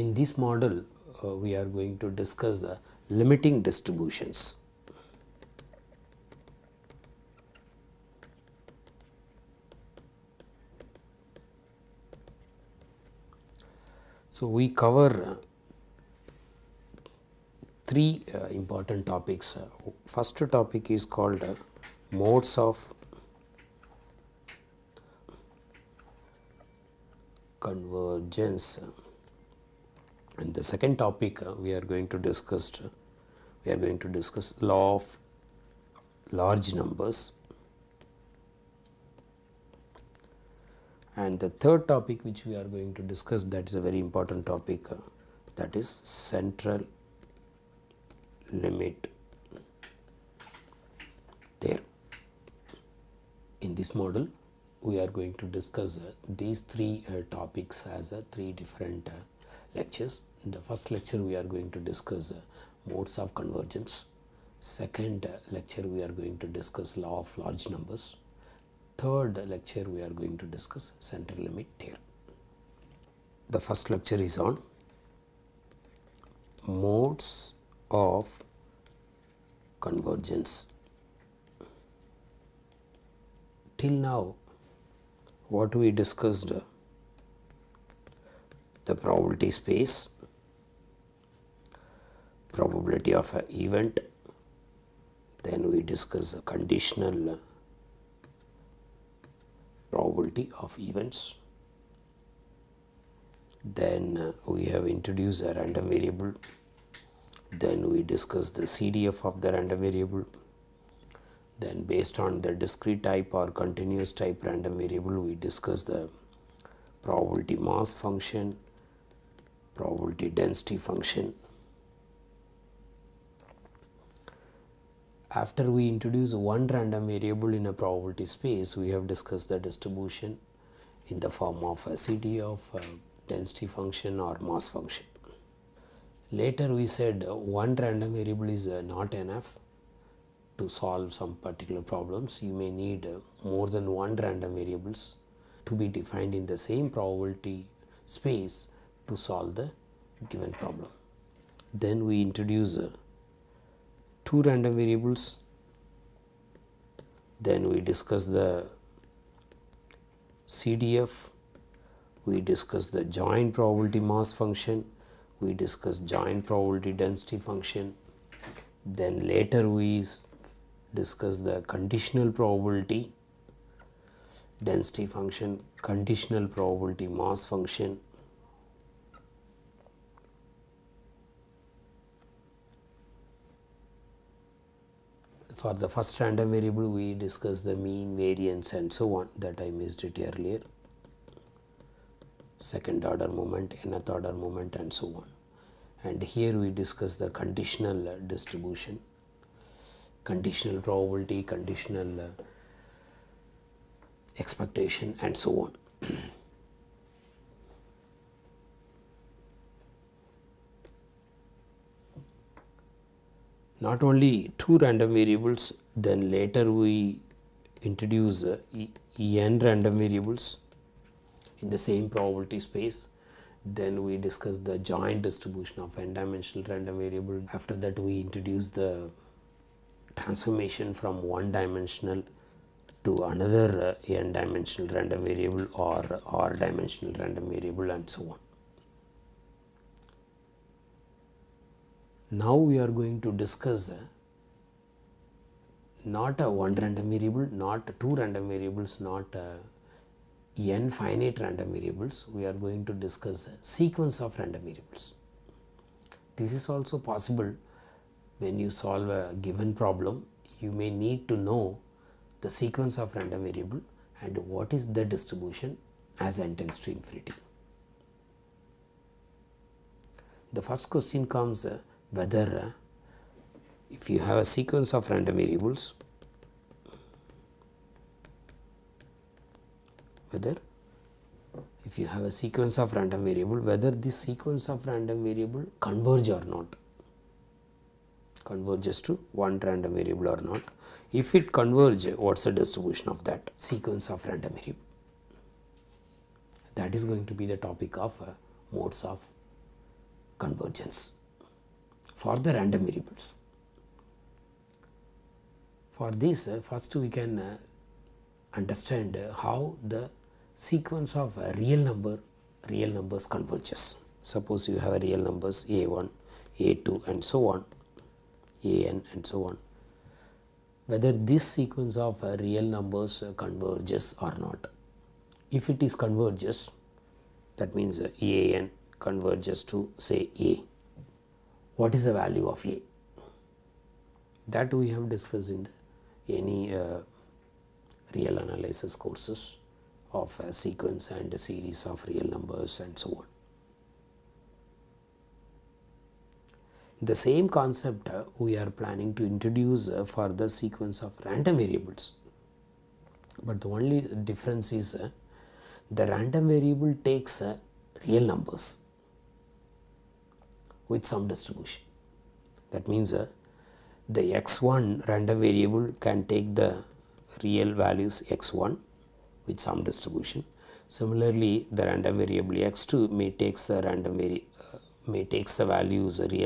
in this model we are going to discuss the limiting distributions. So, we cover three important topics. First topic is called modes of convergence, and the second topic we are going to discuss law of large numbers, and the third topic which we are going to discuss, that is a very important topic, that is central limit theorem. In this model we are going to discuss these three topics as three different lectures. In the first lecture we are going to discuss modes of convergence, second lecture we are going to discuss law of large numbers, third lecture we are going to discuss central limit theorem. The first lecture is on modes of convergence. Till now what we discussed, the probability space, probability of an event, then we discuss the conditional probability of events, then we have introduced a random variable, then we discuss the CDF of the random variable, then based on the discrete type or continuous type random variable we discuss the probability mass function, probability density function. After we introduce one random variable in a probability space, we have discussed the distribution in the form of a CDF, density function or mass function. Later we said one random variable is not enough to solve some particular problems. You may need more than one random variables to be defined in the same probability space to solve the given problem. Then we introduce two random variables, then we discuss the CDF, we discuss the joint probability mass function, we discuss joint probability density function, then later we discuss the conditional probability density function, conditional probability mass function. For the first random variable we discuss the mean, variance and so on, that I missed it earlier. Second order moment, nth order moment and so on. And here we discuss the conditional distribution, conditional probability, conditional expectation and so on. Not only two random variables, then later we introduce n random variables in the same probability space, then we discuss the joint distribution of n-dimensional random variable. After that we introduce the transformation from one dimensional to another n-dimensional random variable or r-dimensional random variable and so on. Now we are going to discuss not a one random variable, not two random variables, not n finite random variables, we are going to discuss a sequence of random variables. This is also possible. When you solve a given problem, you may need to know the sequence of random variable and what is the distribution as n tends to infinity. The first question comes whether if you have a sequence of random variables, whether this sequence of random variable converge or not, converges to one random variable or not. If it converges, what's the distribution of that sequence of random variable? That is going to be the topic of modes of convergence for the random variables. For this, first we can understand how the sequence of real numbers converges. Suppose you have real numbers a1, a2 and so on, an and so on. Whether this sequence of real numbers converges or not. If it is converges, that means an converges to say a. What is the value of a? That we have discussed in any real analysis courses of a sequence and a series of real numbers and so on. The same concept we are planning to introduce for the sequence of random variables, but the only difference is the random variable takes real numbers with some distribution. That means the x1 random variable can take the real values x1 with some distribution. Similarly, the random variable x2 may take the real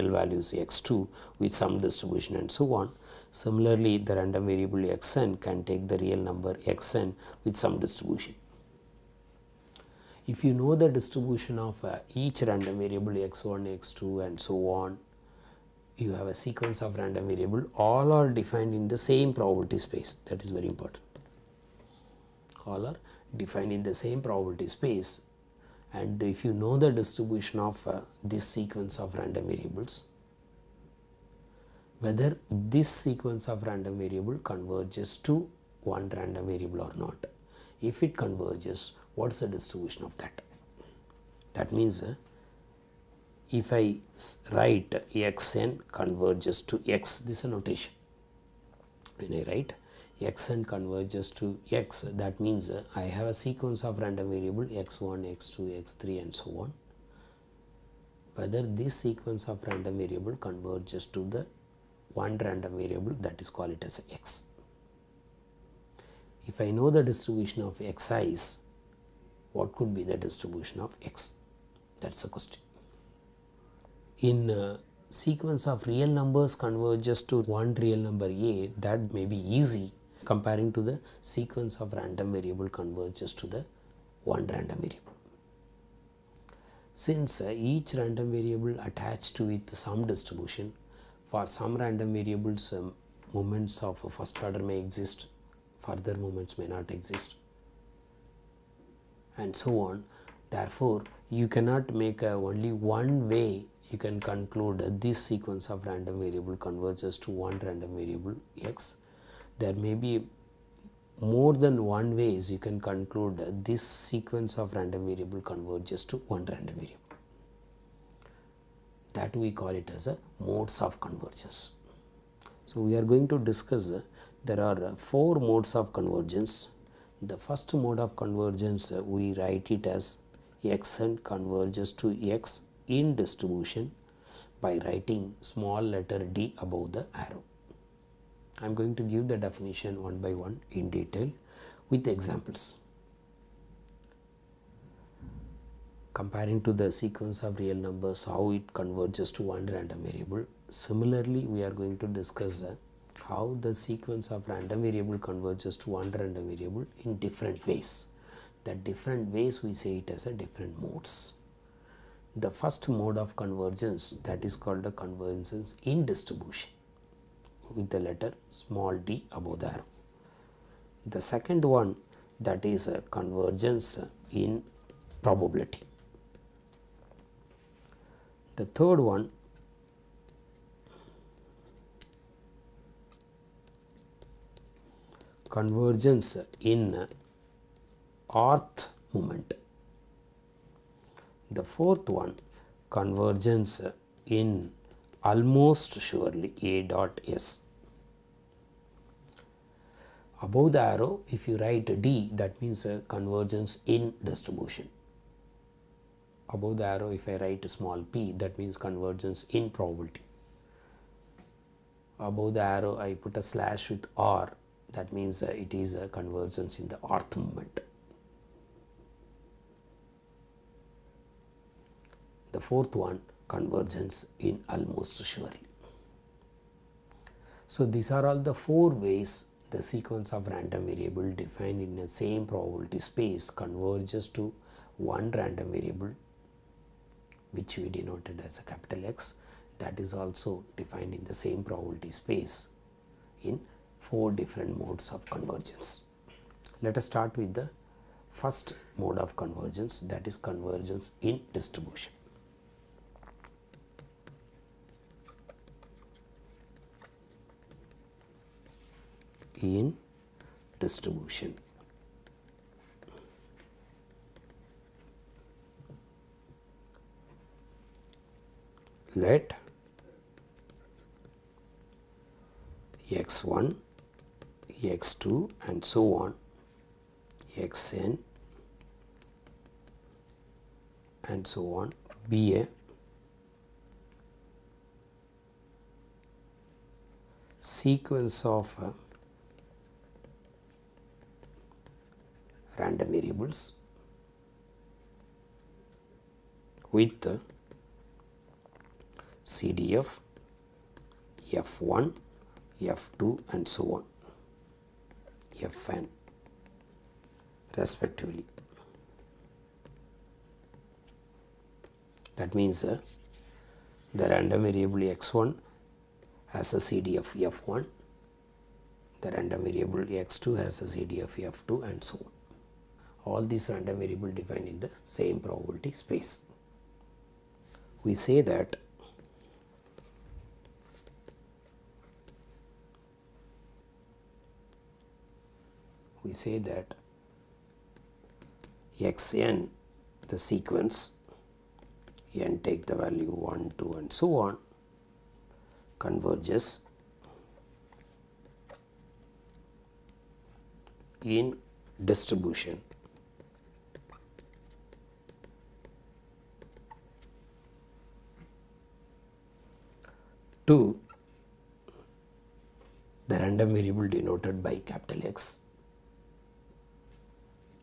values x2 with some distribution and so on. Similarly, the random variable xn can take the real number xn with some distribution. If you know the distribution of each random variable x1, x2 and so on, you have a sequence of random variable. All are defined in the same probability space. That is very important. All are defined in the same probability space, and if you know the distribution of this sequence of random variables, whether this sequence of random variable converges to one random variable or not. If it converges, what is the distribution of that? That means if I write xn converges to x, this is a notation. When I write xn converges to x, that means I have a sequence of random variable x1, x2, x3 and so on. Whether this sequence of random variable converges to the one random variable, that is called it as x. If I know the distribution of xi's, what could be the distribution of x? That is the question. In sequence of real numbers converges to one real number a, that may be easy comparing to the sequence of random variable converges to the one random variable. Since each random variable attached with some distribution, for some random variables moments of first order may exist, further moments may not exist and so on. Therefore, you cannot make only one way you can conclude that this sequence of random variable converges to one random variable x. There may be more than one ways you can conclude that this sequence of random variable converges to one random variable. That we call it as a modes of convergence. So, we are going to discuss there are four modes of convergence. The first mode of convergence we write it as xn converges to x in distribution by writing small letter d above the arrow. I am going to give the definition one by one in detail with examples. Comparing to the sequence of real numbers, how it converges to one random variable. Similarly, we are going to discuss how the sequence of random variable converges to one random variable in different ways. That different ways we say it as a different modes. The first mode of convergence, that is called the convergence in distribution with the letter small d above the arrow. The second one, that is a convergence in probability. The third one, convergence in rth moment. The fourth one, convergence in almost surely a.s. Above the arrow, if you write d, that means convergence in distribution. Above the arrow, if I write small p, that means convergence in probability. Above the arrow, I put a slash with r. That means it is a convergence in the rth moment. The fourth one, convergence in almost surely. So these are all the 4 ways the sequence of random variable defined in the same probability space converges to one random variable, which we denoted as a capital X, that is also defined in the same probability space in 4 different modes of convergence. Let us start with the first mode of convergence, that is convergence in distribution. Let x1, x2 and so on, xn and so on be a sequence of random variables with CDF, F1, F2 and so on, Fn respectively. That means the random variable x1 has a CDF F1, the random variable x2 has a CDF F2 and so on. All these random variables defined in the same probability space. We say that xn, the sequence n take the value 1, 2 and so on, converges in distribution to the random variable denoted by capital X,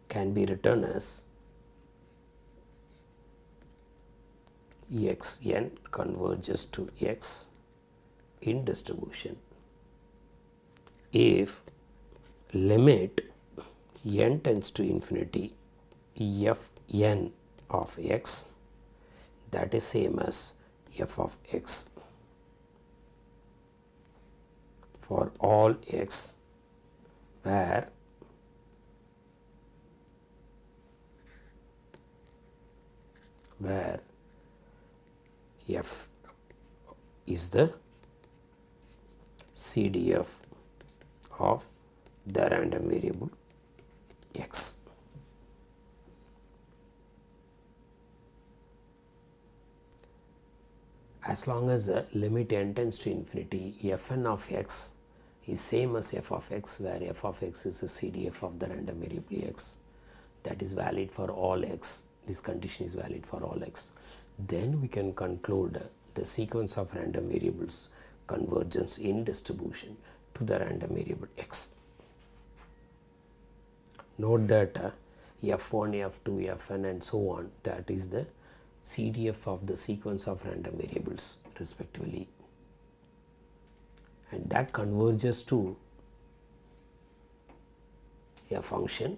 can be written as xn converges to x in distribution if limit n tends to infinity fn of x, that is same as f of x for all x where f is the CDF of the random variable x. As long as the limit n tends to infinity, fn of x is same as f of x where f of x is the CDF of the random variable x, that is valid for all x. This condition is valid for all x. Then we can conclude the sequence of random variables convergence in distribution to the random variable x. Note that f1, f2, fn and so on, that is the CDF of the sequence of random variables respectively, and that converges to a function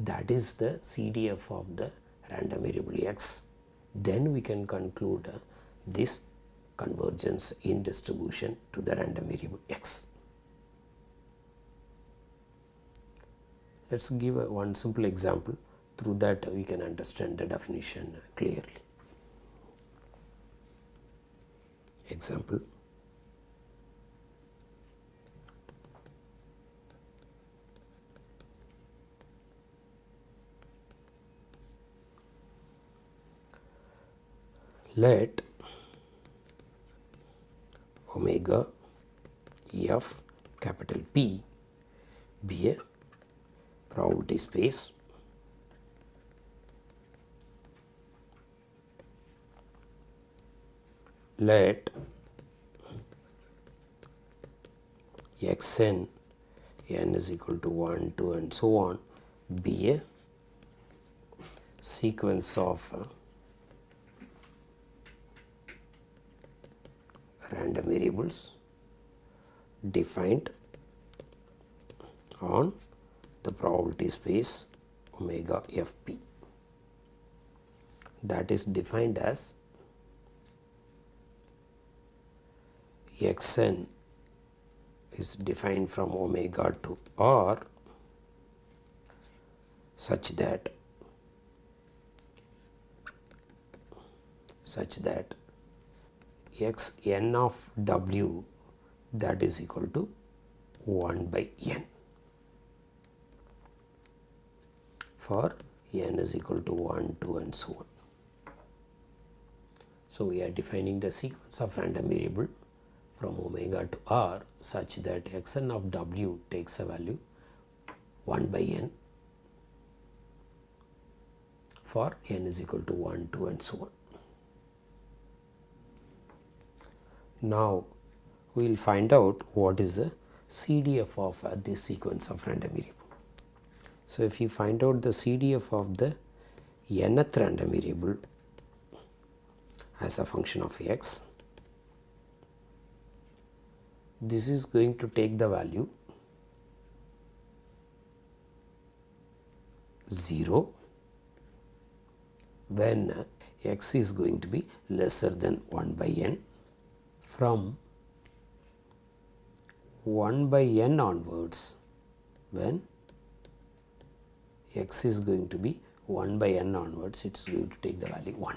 that is the CDF of the random variable x, then we can conclude this convergence in distribution to the random variable x. Let us give one simple example, through that we can understand the definition clearly. Example: let omega f capital P be a probability space . Let xn, n is equal to 1, 2 and so on, be a sequence of variables defined on the probability space omega fp, that is defined as xn is defined from omega to r such that x n of w that is equal to 1 by n for n is equal to 1, 2 and so on. So, we are defining the sequence of random variable from omega to r such that x n of w takes a value 1 by n for n is equal to 1, 2 and so on. Now, we will find out what is the CDF of this sequence of random variable. So, if you find out the CDF of the nth random variable as a function of x, this is going to take the value 0 when x is going to be lesser than 1 by n. From 1 by n onwards, when x is going to be 1 by n onwards, it is going to take the value 1.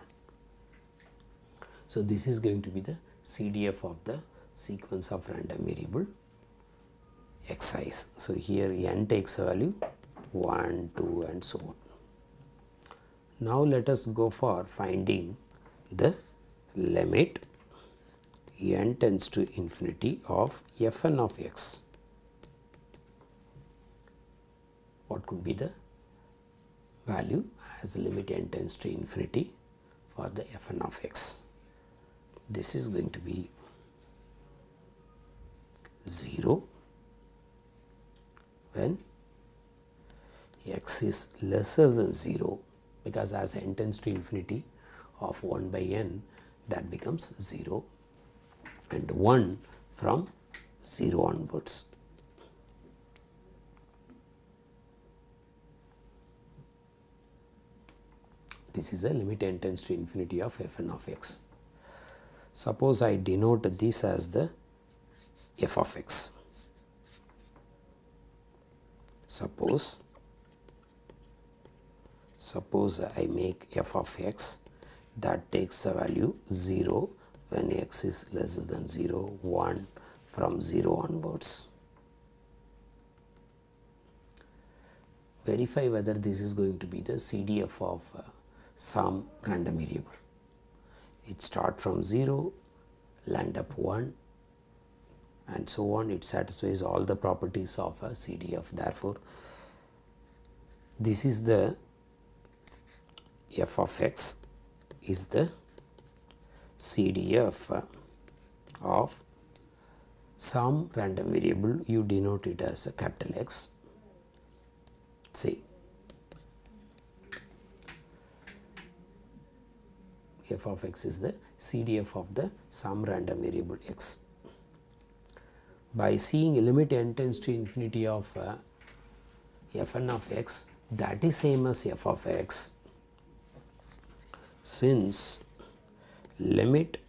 So, this is going to be the CDF of the sequence of random variable xi's. So, here n takes a value 1, 2 and so on. Now, let us go for finding the limit n tends to infinity of fn of x. What could be the value as limit n tends to infinity for the fn of x? This is going to be 0 when x is lesser than 0, because as n tends to infinity of 1 by n, that becomes 0. And 1 from 0 onwards. This is a limit n tends to infinity of fn of x. Suppose I denote this as the f of x. Suppose I make f of x that takes the value 0 when x is lesser than 0, 1 from 0 onwards. Verify whether this is going to be the CDF of some random variable. It starts from 0, land up 1 and so on. It satisfies all the properties of a CDF. Therefore, this is the f of x is the CDF of some random variable. You denote it as a capital X, say f of x is the CDF of the some random variable x. By seeing a limit n tends to infinity of fn of x, that is same as f of x, since limit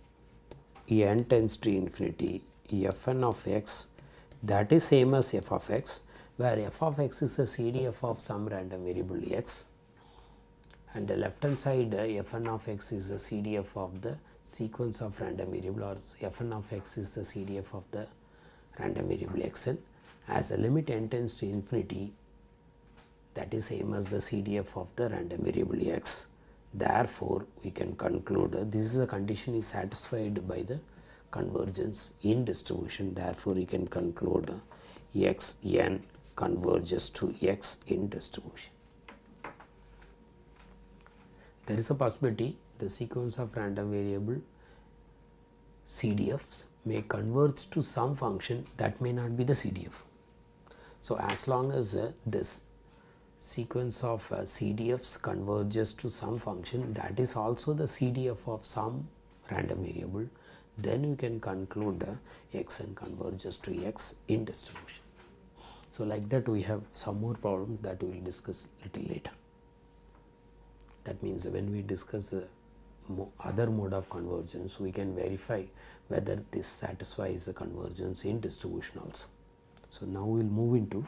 n tends to infinity fn of x that is same as f of x, where f of x is a CDF of some random variable x, and the left hand side fn of x is a CDF of the sequence of random variable, or fn of x is the CDF of the random variable xn. As a limit n tends to infinity, that is same as the CDF of the random variable x. Therefore, we can conclude this is a condition is satisfied by the convergence in distribution. Therefore, we can conclude x n converges to x in distribution. There is a possibility the sequence of random variable CDFs may converge to some function that may not be the CDF. So, as long as this sequence of CDFs converges to some function that is also the CDF of some random variable, then you can conclude the xn converges to x in distribution. So, like that we have some more problem that we will discuss little later. That means when we discuss other mode of convergence, we can verify whether this satisfies the convergence in distribution also. So, now we will move into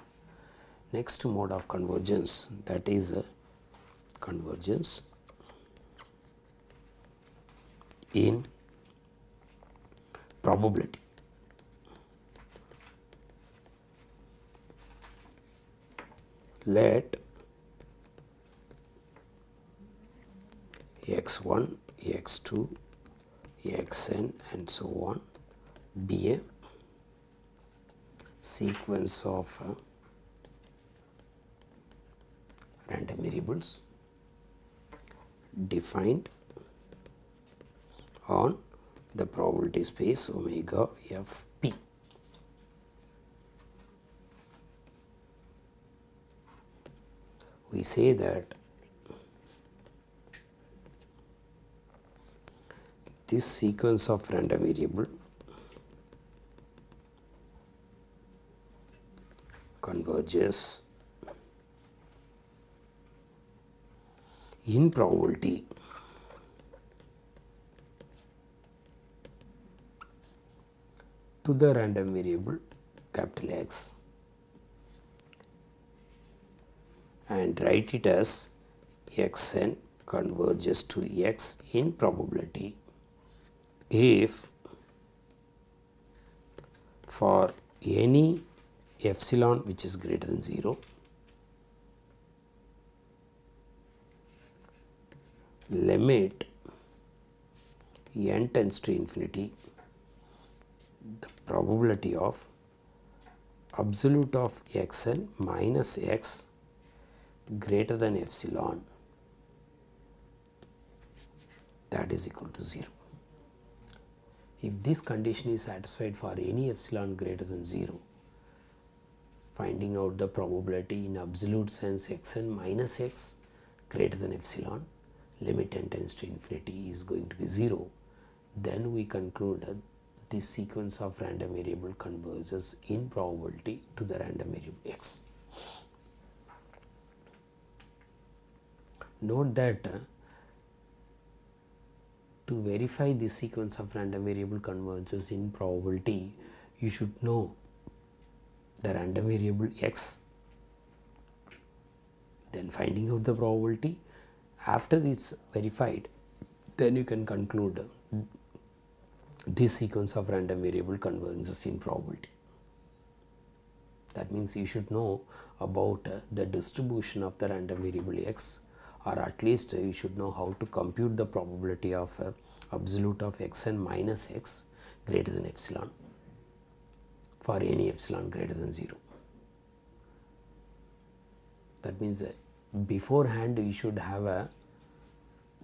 next mode of convergence, that is convergence in probability. Let x1, x2, xn and so on be a sequence of random variables defined on the probability space omega f p. We say that this sequence of random variable converges in probability to the random variable capital X, and write it as xn converges to x in probability if for any epsilon which is greater than 0, limit n tends to infinity, the probability of absolute of xn minus x greater than epsilon that is equal to 0. If this condition is satisfied for any epsilon greater than 0, finding out the probability in absolute sense xn minus x greater than epsilon, limit n tends to infinity is going to be 0, then we conclude that this sequence of random variable converges in probability to the random variable x. Note that to verify this sequence of random variable converges in probability, you should know the random variable x, then finding out the probability. After it's verified, then you can conclude this sequence of random variable converges in probability. That means you should know about the distribution of the random variable x, or at least you should know how to compute the probability of absolute of xn minus x greater than epsilon for any epsilon greater than 0. That means beforehand you should have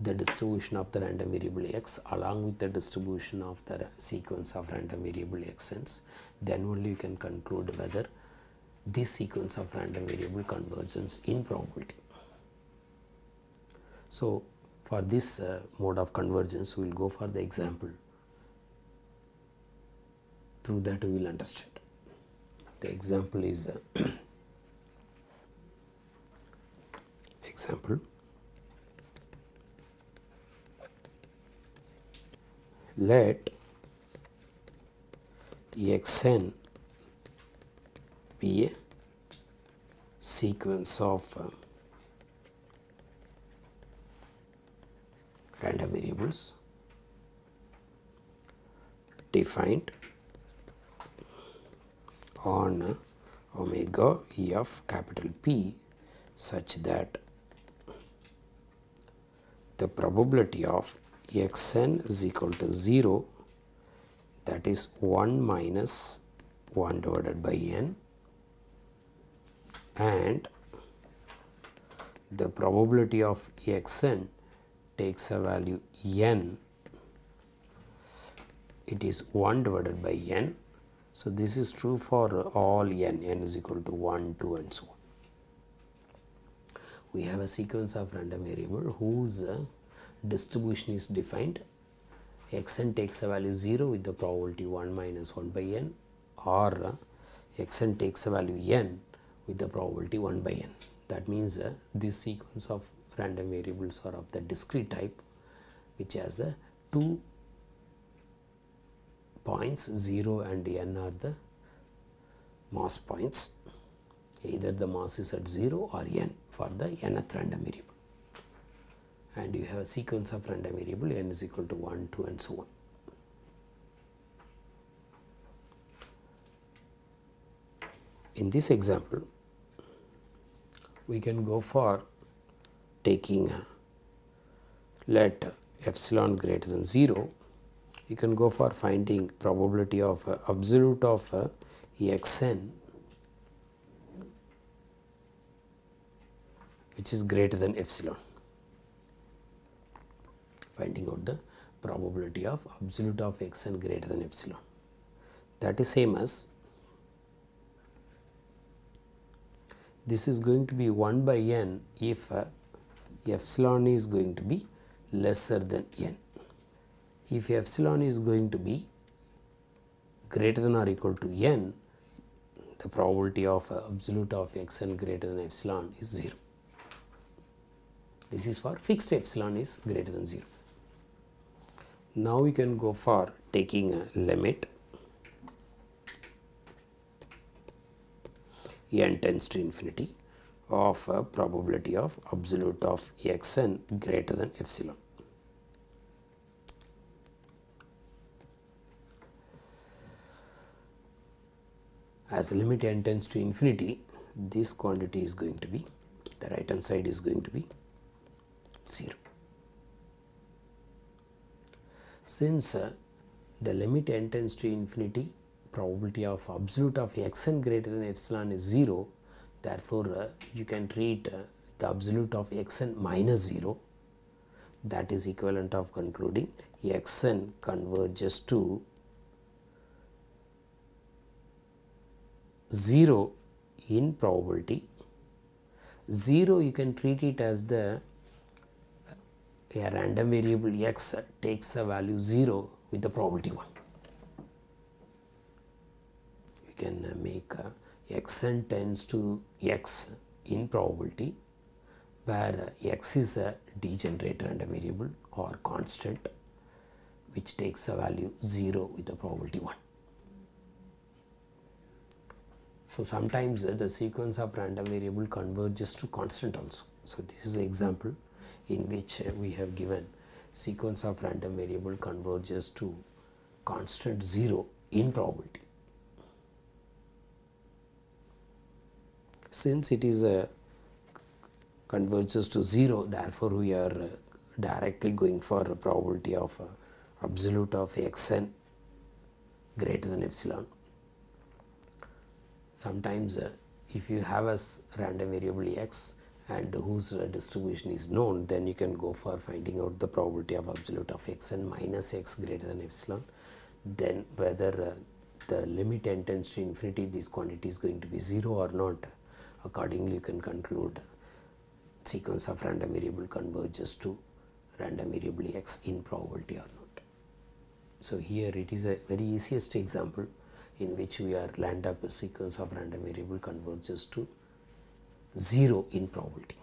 the distribution of the random variable x along with the distribution of the sequence of random variable xn's, then only you can conclude whether this sequence of random variable converges in probability. So, for this mode of convergence, we will go for the example. Through that, we will understand. The example is example. Let xn be a sequence of random variables defined on omega f capital P such that the probability of xn is equal to 0, that is 1 minus 1 divided by n, and the probability of xn takes a value n, it is 1 divided by n. So, this is true for all n, n is equal to 1, 2 and so on. We have a sequence of random variable whose distribution is defined xn takes a value 0 with the probability 1 minus 1 by n, or xn takes a value n with the probability 1 by n. That means this sequence of random variables are of the discrete type, which has the 2 points 0 and n are the mass points. Either the mass is at 0 or n for the nth random variable, and you have a sequence of random variable n is equal to 1, 2 and so on. In this example, we can go for taking let epsilon greater than 0, you can go for finding probability of absolute of xn which is greater than epsilon, finding out the probability of absolute of xn greater than epsilon. That is same as this is going to be 1 by n if epsilon is going to be lesser than n. If epsilon is going to be greater than or equal to n, the probability of absolute of xn greater than epsilon is 0. This is for fixed epsilon is greater than 0. Now we can go for taking a limit n tends to infinity of probability of absolute of xn greater than epsilon. As limit n tends to infinity, this quantity is going to be, the right hand side is going to be 0. Since the limit n tends to infinity probability of absolute of xn greater than epsilon is 0, therefore you can treat the absolute of xn minus 0, that is equivalent of concluding xn converges to 0 in probability. 0 you can treat it as the a random variable x takes a value 0 with the probability 1. You can make xn tends to x in probability where x is a degenerate random variable or constant which takes a value 0 with the probability 1. So, sometimes the sequence of random variable converges to constant also. So, this is an example in which we have given sequence of random variable converges to constant 0 in probability. Since it is a converges to 0, therefore we are directly going for a probability of absolute of xn greater than epsilon. Sometimes if you have a random variable x and whose distribution is known, then you can go for finding out the probability of absolute of xn minus x greater than epsilon. Then whether the limit n tends to infinity this quantity is going to be 0 or not, accordingly you can conclude sequence of random variable converges to random variable x in probability or not. So, here it is a very easiest example in which we are land up a sequence of random variable converges to 0 in probability.